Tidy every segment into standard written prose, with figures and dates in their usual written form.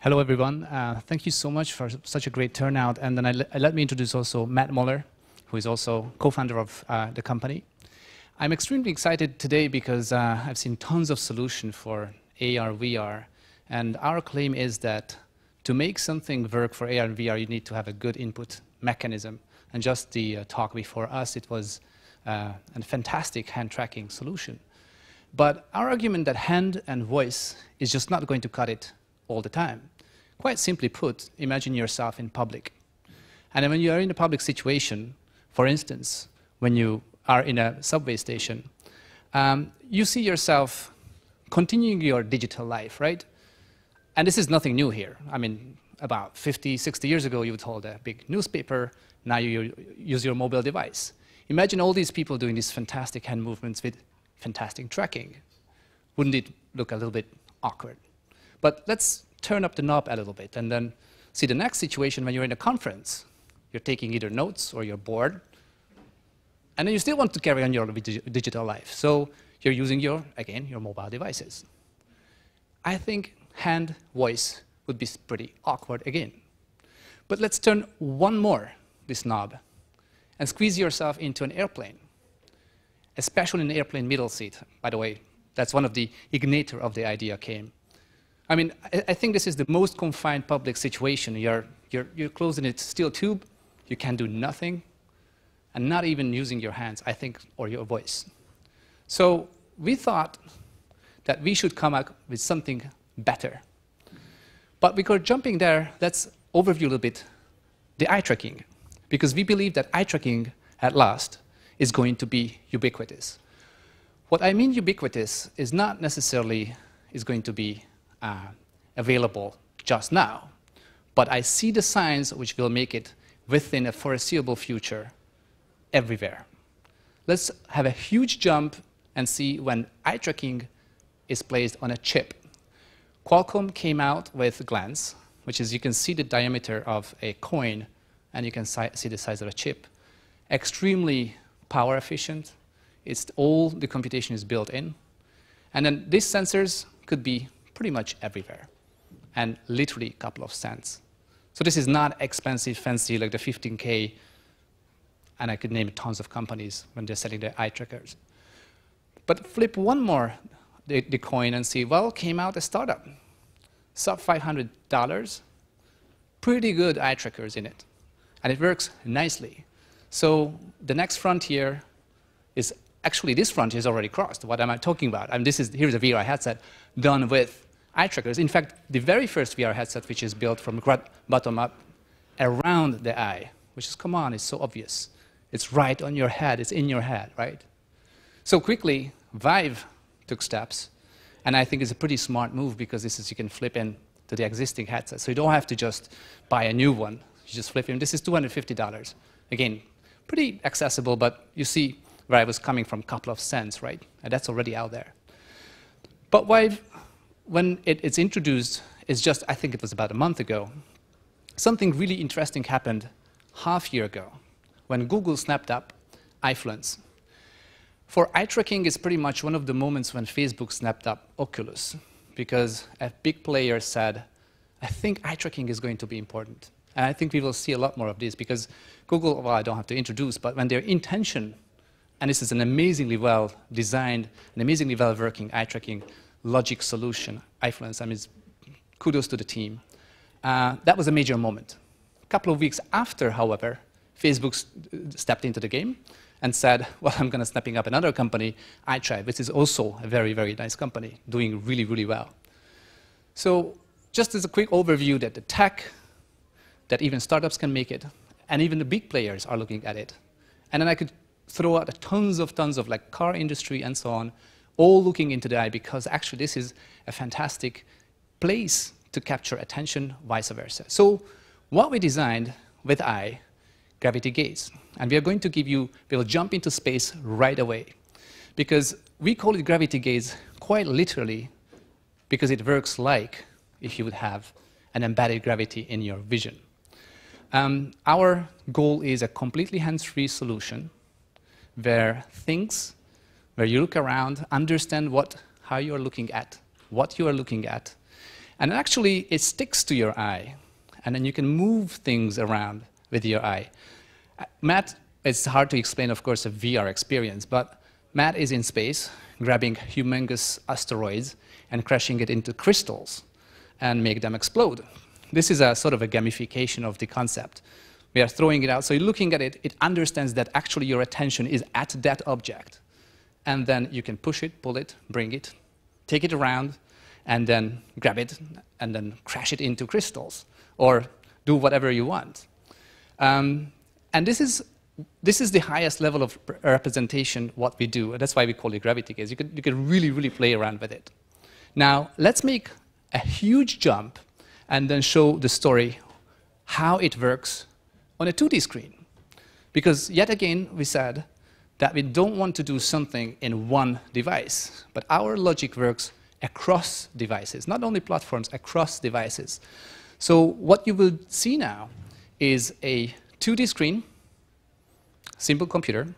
Hello, everyone. Thank you so much for such a great turnout. And then let me introduce also Matt Mueller, who is also co-founder of the company. I'm extremely excited today because I've seen tons of solutions for AR, VR. And our claim is that to make something work for AR and VR, you need to have a good input mechanism. And just the talk before us, it was a fantastic hand-tracking solution. But our argument that hand and voice is just not going to cut it all the time. Quite simply put, imagine yourself in public. And when you are in a public situation, for instance, when you are in a subway station, you see yourself continuing your digital life, right? And this is nothing new here. I mean, about 50, 60 years ago, you would hold a big newspaper. Now you use your mobile device. Imagine all these people doing these fantastic hand movements with fantastic tracking. Wouldn't it look a little bit awkward? But let's turn up the knob a little bit and then see the next situation when you're in a conference. You're taking either notes or you're bored. And then you still want to carry on your digital life. So you're using your, again, your mobile devices. I think hand, voice would be pretty awkward again. But let's turn one more, this knob, and squeeze yourself into an airplane, especially an airplane middle seat. By the way, that's one of the igniter of the idea came. I mean, I think this is the most confined public situation. You're closed in a steel tube, you can do nothing, and not even using your hands, I think, or your voice. So we thought that we should come up with something better. But before jumping there, let's overview a little bit the eye tracking, because we believe that eye tracking, at last, is going to be ubiquitous. What I mean ubiquitous is not necessarily is going to be available just now, but I see the signs which will make it within a foreseeable future everywhere. Let's have a huge jump and see when eye tracking is placed on a chip. Qualcomm came out with Glance, which is you can see the diameter of a coin and you can see the size of a chip. Extremely power efficient. It's all the computation is built in. And then these sensors could be pretty much everywhere, and literally a couple of cents. So this is not expensive, fancy, like the 15K, and I could name tons of companies when they're selling their eye trackers. But flip one more, the coin, and see, well, came out a startup, sub $500, pretty good eye trackers in it, and it works nicely. So the next frontier is, actually this frontier is already crossed. What am I talking about? I mean, here's a VR headset done with eye trackers. In fact, the very first VR headset, which is built from bottom up around the eye, which is, come on, it's so obvious. It's right on your head, it's in your head, right? So quickly, Vive took steps, and I think it's a pretty smart move because this is, you can flip in to the existing headset. So you don't have to just buy a new one, you just flip in. This is $250. Again, pretty accessible, but you see where I was coming from, a couple of cents, right? And that's already out there. But Vive, when it's introduced, it's just, I think it was about a month ago, something really interesting happened half year ago when Google snapped up Eyefluence. For eye tracking, it's pretty much one of the moments when Facebook snapped up Oculus, because a big player said, I think eye tracking is going to be important. And I think we will see a lot more of this, because Google, well, I don't have to introduce, but when their intention, and this is an amazingly well-designed, an amazingly well-working eye-tracking logic solution, Eyefluence. I mean, kudos to the team. That was a major moment. A couple of weeks after, however, Facebook stepped into the game and said, well, I'm going to snapping up another company, iTry, which is also a very, very nice company, doing really, really well. So just as a quick overview that the tech, that even startups can make it, and even the big players are looking at it. And then I could throw out tons of like car industry and so on, all looking into the eye, because actually this is a fantastic place to capture attention, vice versa. So what we designed with eye, Gravity Gaze, and we are going to give you, we will jump into space right away, because we call it Gravity Gaze quite literally, because it works like if you would have an embedded gravity in your vision. Our goal is a completely hands-free solution, where you look around, understand how you are looking at, And actually, it sticks to your eye. And then you can move things around with your eye. Matt, it's hard to explain, of course, a VR experience, but Matt is in space, grabbing humongous asteroids and crashing it into crystals and make them explode. This is a sort of a gamification of the concept. We are throwing it out, so you're looking at it, it understands that actually your attention is at that object. And then you can push it, pull it, bring it, take it around, and then grab it, and then crash it into crystals, or do whatever you want. And this is the highest level of representation what we do. That's why we call it Gravity Gaze. You could really, really play around with it. Now, let's make a huge jump and then show the story how it works on a 2D screen. Because yet again, we said that we don't want to do something in one device, but our logic works across devices, not only platforms, across devices. So what you will see now is a 2D screen, simple computer,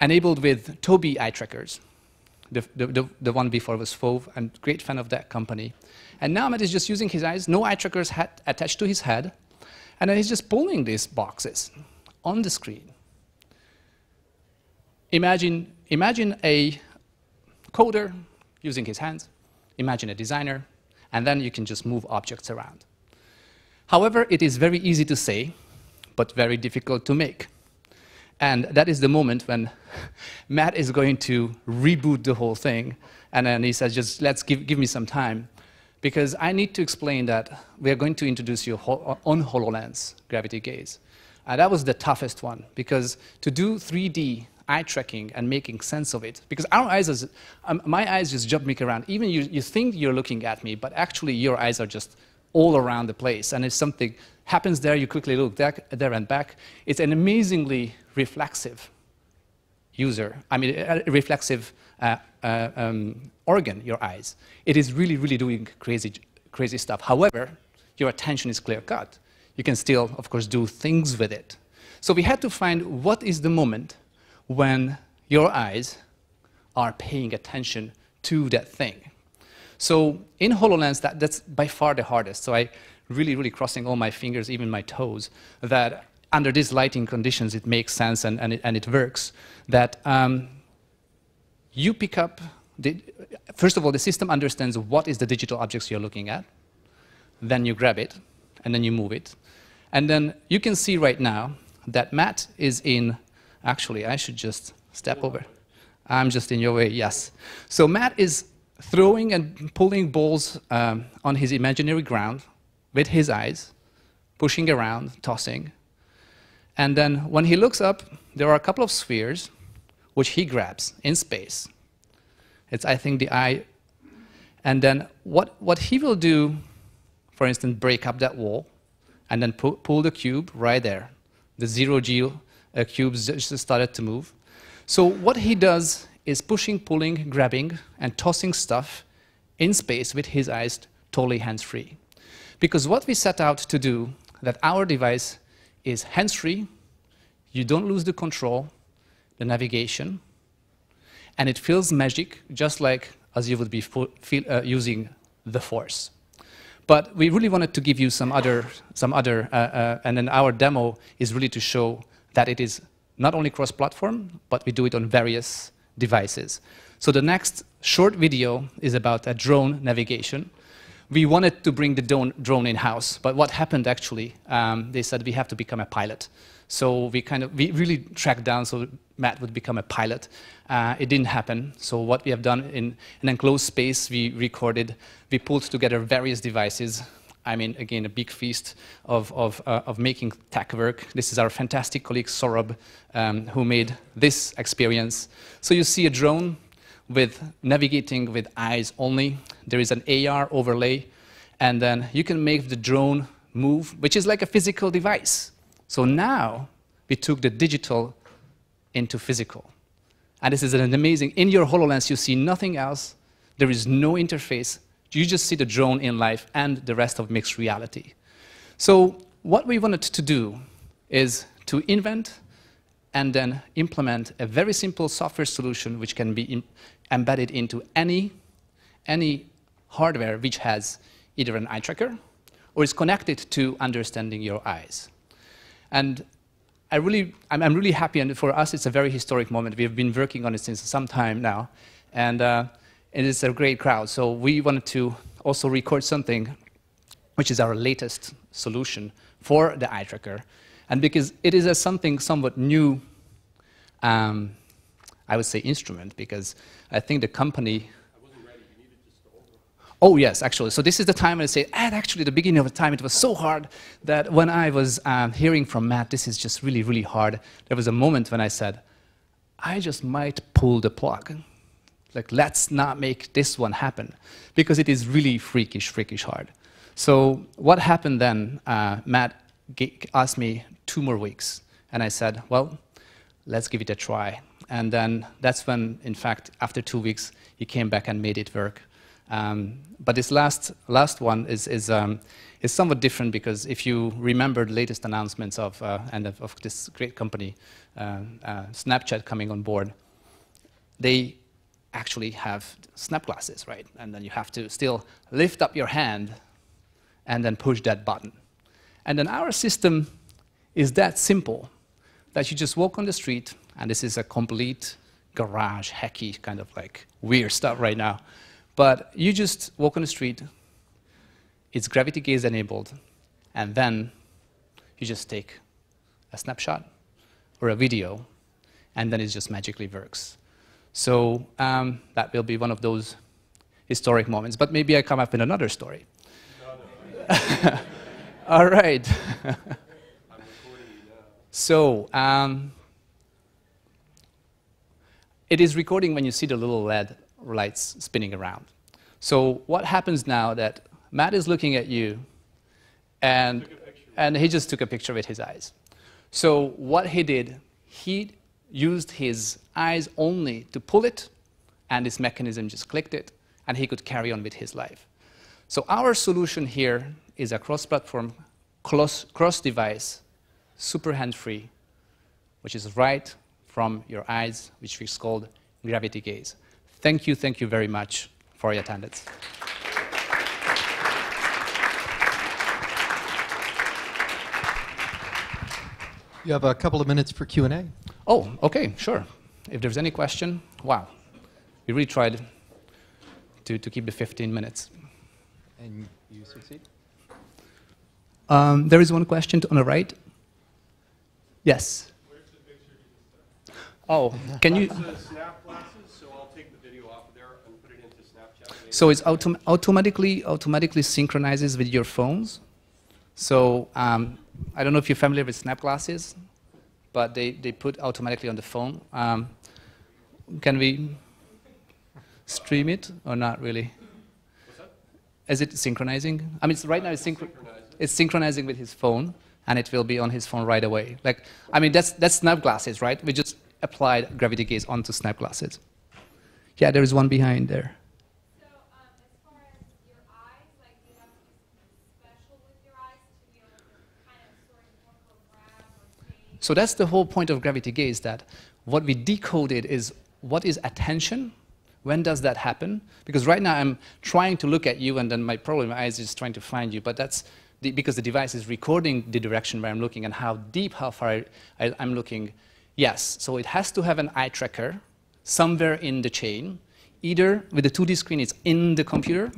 enabled with Tobii eye trackers. The one before was Fove, I'm a great fan of that company. And now Matt is just using his eyes, no eye trackers attached to his head, and then he's just pulling these boxes on the screen. Imagine a coder using his hands, imagine a designer, and then you can just move objects around. However, it is very easy to say, but very difficult to make. And that is the moment when Matt is going to reboot the whole thing. And then he says, just let's give me some time. Because I need to explain that we are going to introduce you on HoloLens, Gravity Gaze. And that was the toughest one, because to do 3D eye tracking and making sense of it, because our eyes, my eyes just jump me around. Even you think you're looking at me, but actually your eyes are just all around the place. And if something happens there, you quickly look there and back. It's an amazingly reflexive organ, your eyes. It is really, really doing crazy, crazy stuff. However, your attention is clear-cut. You can still, of course, do things with it. So we had to find what is the moment when your eyes are paying attention to that thing. So in HoloLens, that's by far the hardest. So I really, really crossing all my fingers, even my toes, that under these lighting conditions, it makes sense and it works, that you pick up, first of all, the system understands what is the digital objects you're looking at. Then you grab it, and then you move it. And then you can see right now that Matt is in, actually, I should just step over. I'm just in your way, yes. So Matt is throwing and pulling balls on his imaginary ground with his eyes, pushing around, tossing. And then when he looks up, there are a couple of spheres which he grabs in space. It's, I think, the eye. And then what he will do, for instance, break up that wall and then pull the cube right there. The zero-G cubes just started to move. So what he does is pushing, pulling, grabbing, and tossing stuff in space with his eyes totally hands-free. Because what we set out to do, that our device is hands-free, you don't lose the control, the navigation, and it feels magic, just like as you would be using the force. But we really wanted to give you and then our demo is really to show that it is not only cross-platform, but we do it on various devices. So the next short video is about a drone navigation. We wanted to bring the drone in-house, but what happened actually, they said we have to become a pilot. So we really tracked down so Matt would become a pilot. It didn't happen. So what we have done in an enclosed space, we recorded, we pulled together various devices. I mean, again, a big feast of making tech work. This is our fantastic colleague Saurabh, who made this experience. So you see a drone with navigating with eyes only. There is an AR overlay, and then you can make the drone move, which is like a physical device. So now we took the digital into physical. And this is an amazing, in your HoloLens you see nothing else, there is no interface, you just see the drone in life and the rest of mixed reality. So what we wanted to do is to invent and then implement a very simple software solution which can be embedded into any hardware which has either an eye tracker or is connected to understanding your eyes. And I'm really happy, and for us it's a very historic moment. We have been working on it since some time now, and it's a great crowd. So we wanted to also record something which is our latest solution for the eye tracker. And because it is something somewhat new, I would say instrument, because I think the company... I wasn't ready, you needed just to order. Oh yes, actually. So this is the time I say, and actually the beginning of the time it was so hard that when I was hearing from Matt, this is just really, really hard, there was a moment when I said, I just might pull the plug. Like, let's not make this one happen, because it is really freakish hard. So what happened then, Matt asked me 2 more weeks, and I said, well, let's give it a try. And then that's when, in fact, after 2 weeks, he came back and made it work. But this last one is somewhat different, because if you remember the latest announcements of this great company, Snapchat coming on board, they actually have Snap glasses, right? And then you have to still lift up your hand and then push that button. And then our system is that simple that you just walk on the street, and this is a complete garage, hacky, kind of like weird stuff right now. But you just walk on the street, it's Gravity Gaze enabled, and then you just take a snapshot or a video, and then it just magically works. So that will be one of those historic moments. But maybe I come up with another story. No. All right. I'm recording you now. So, it is recording when you see the little LED lights spinning around. So what happens now that Matt is looking at you, and he just took a picture with his eyes. So what he did, he used his eyes only to pull it, and this mechanism just clicked it, and he could carry on with his life. So our solution here is a cross-platform, cross-device, super hand-free, which is right from your eyes, which is called Gravity Gaze. Thank you very much for your attendance. You have a couple of minutes for Q&A. Oh, okay, sure. If there's any question, wow. We really tried to keep the 15 minutes. And you succeed? There is one question on the right. Yes. Oh, can you? Snap glasses, so I'll take the video off of there and put it into Snapchat. So it's automatically synchronizes with your phones. So I don't know if you're familiar with Snap glasses, but they put automatically on the phone. Can we stream it or not really? What's that? Is it synchronizing? I mean, it's right now it's synchronizing with his phone, and it will be on his phone right away. Like, I mean, that's Snap glasses, right? We just applied Gravity Gaze onto Snap glasses. Yeah, there is one behind there. So as far as your eyes, like, do you have something special with your eyes to be able to kind of sort of local grab or change? So that's the whole point of Gravity Gaze, that what we decoded is what is attention, when does that happen? Because right now I'm trying to look at you, and then my eyes is trying to find you, but that's because the device is recording the direction where I'm looking and how deep, how far I'm looking. Yes, so it has to have an eye tracker somewhere in the chain, either with the 2D screen it's in the computer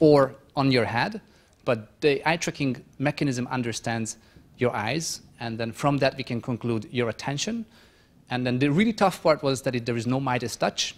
or on your head, but the eye tracking mechanism understands your eyes, and then from that we can conclude your attention. And then the really tough part was that there is no Midas touch,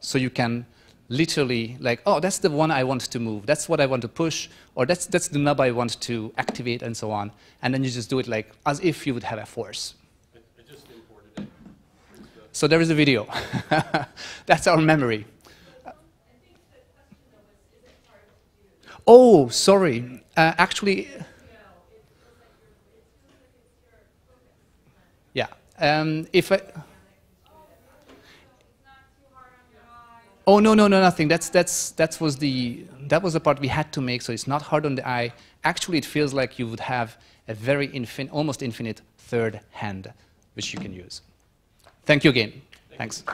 so you can literally like, oh, that's the one I want to move, that's what I want to push, or that's the knob I want to activate, and so on. And then you just do it like as if you would have a force. So there is a video. That's our memory. Oh, sorry. Actually, yeah. If I. Oh no, nothing. That was the part we had to make. So it's not hard on the eye. Actually, it feels like you would have a very almost infinite third hand, which you can use. Thank you again. Thanks.